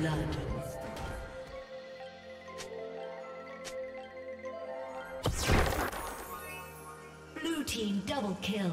blood. Blue team double kill.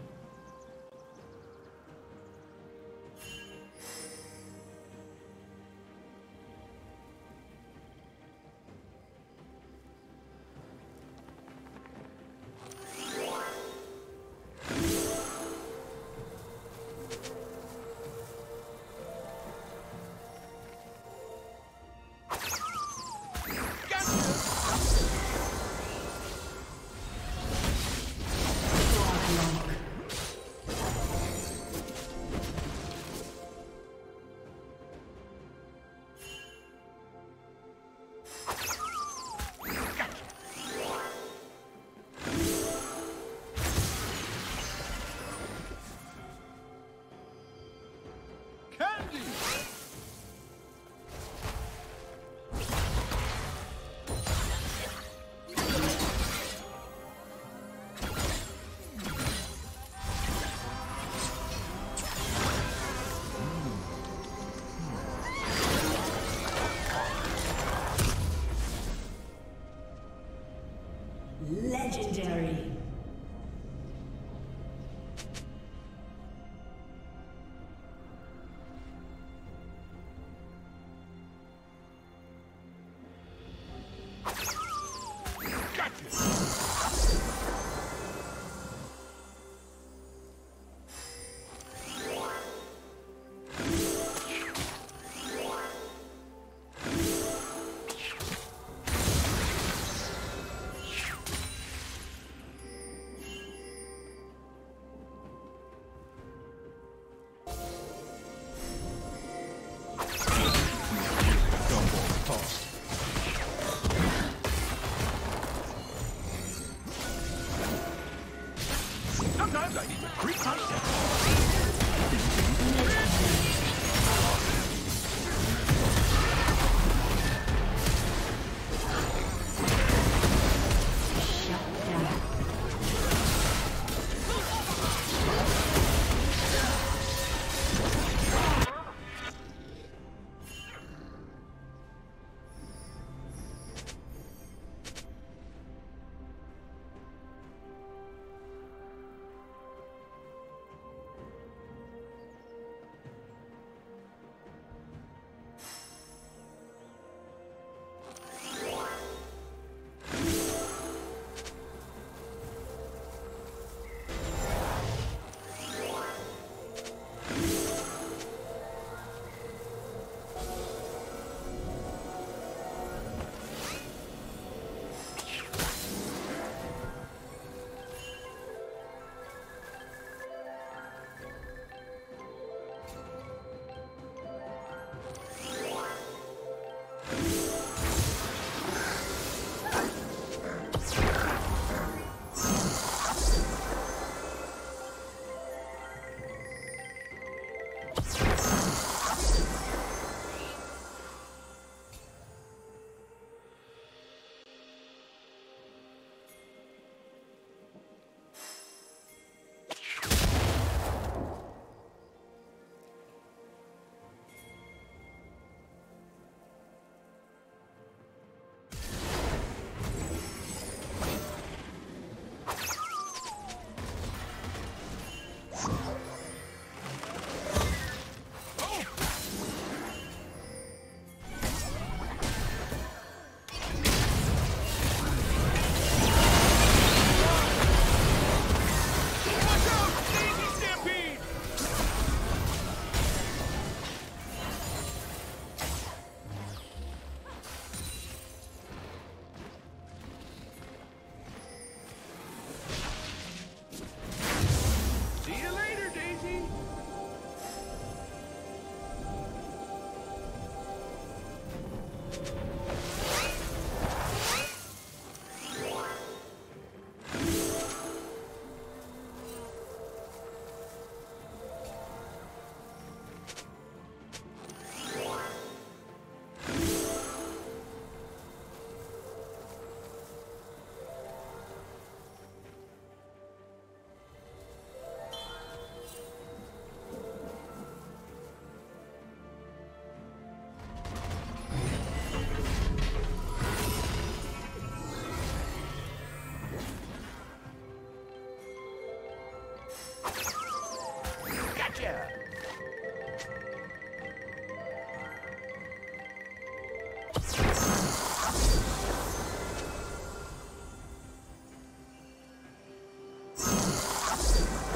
Legendary.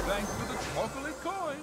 Thanks for the chocolate coins!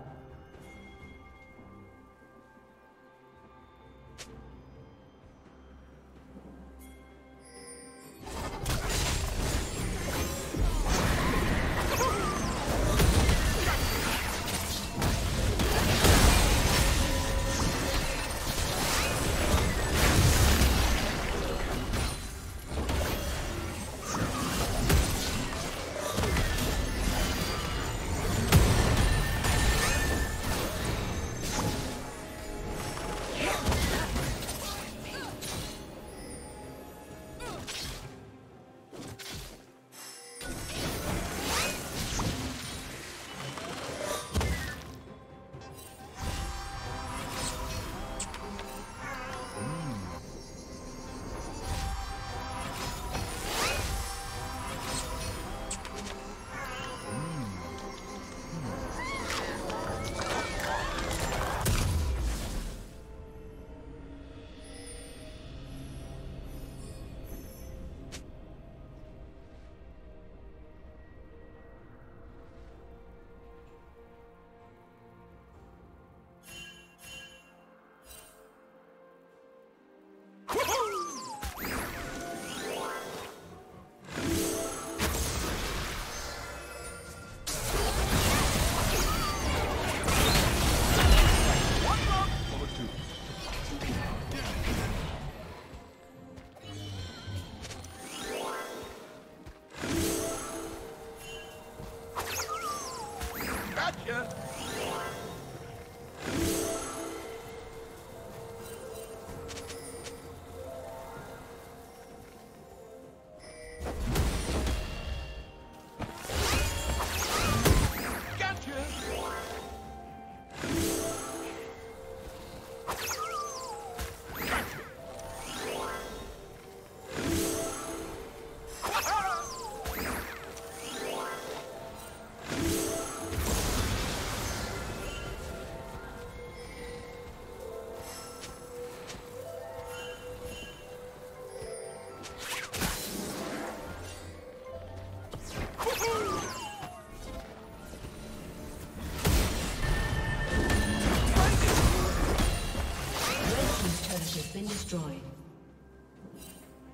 Destroyed.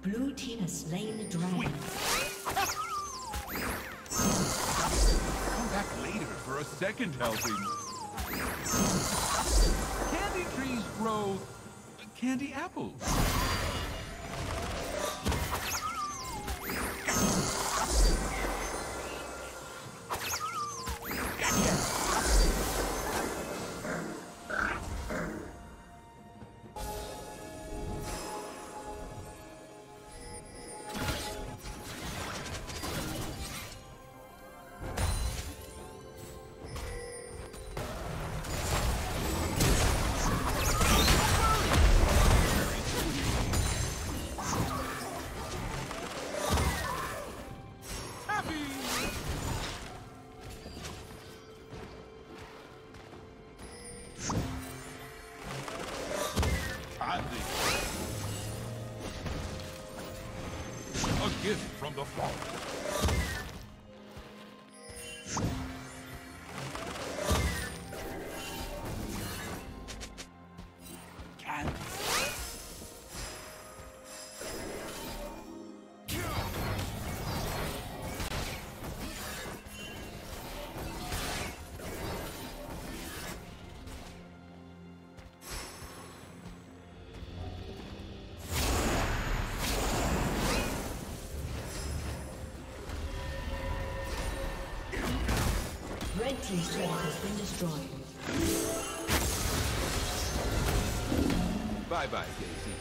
Blue team has slain the dragon. Come back later for a second helping. Candy trees grow candy apples. The fall. Red team's turret has been destroyed. Bye-bye, Daisy.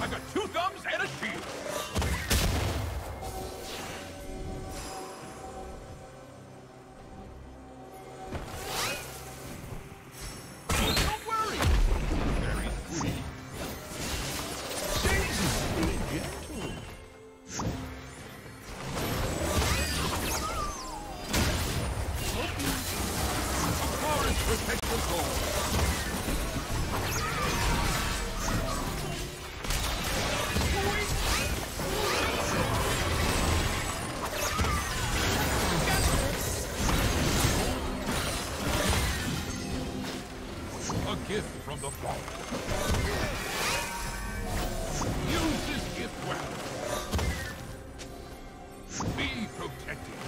I got 2 thumbs and a shield. the flower. Use this gift well. Be protected.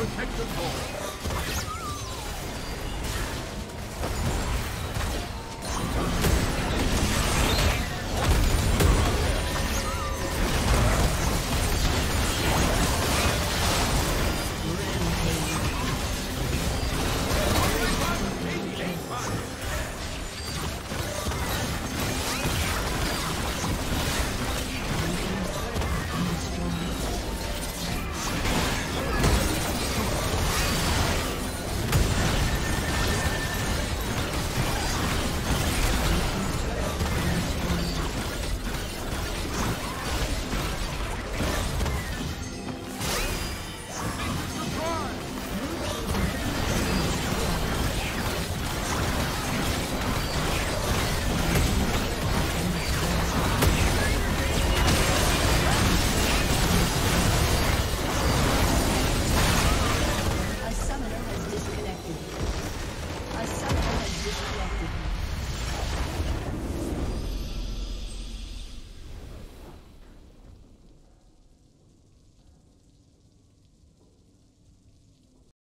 Protect the goal.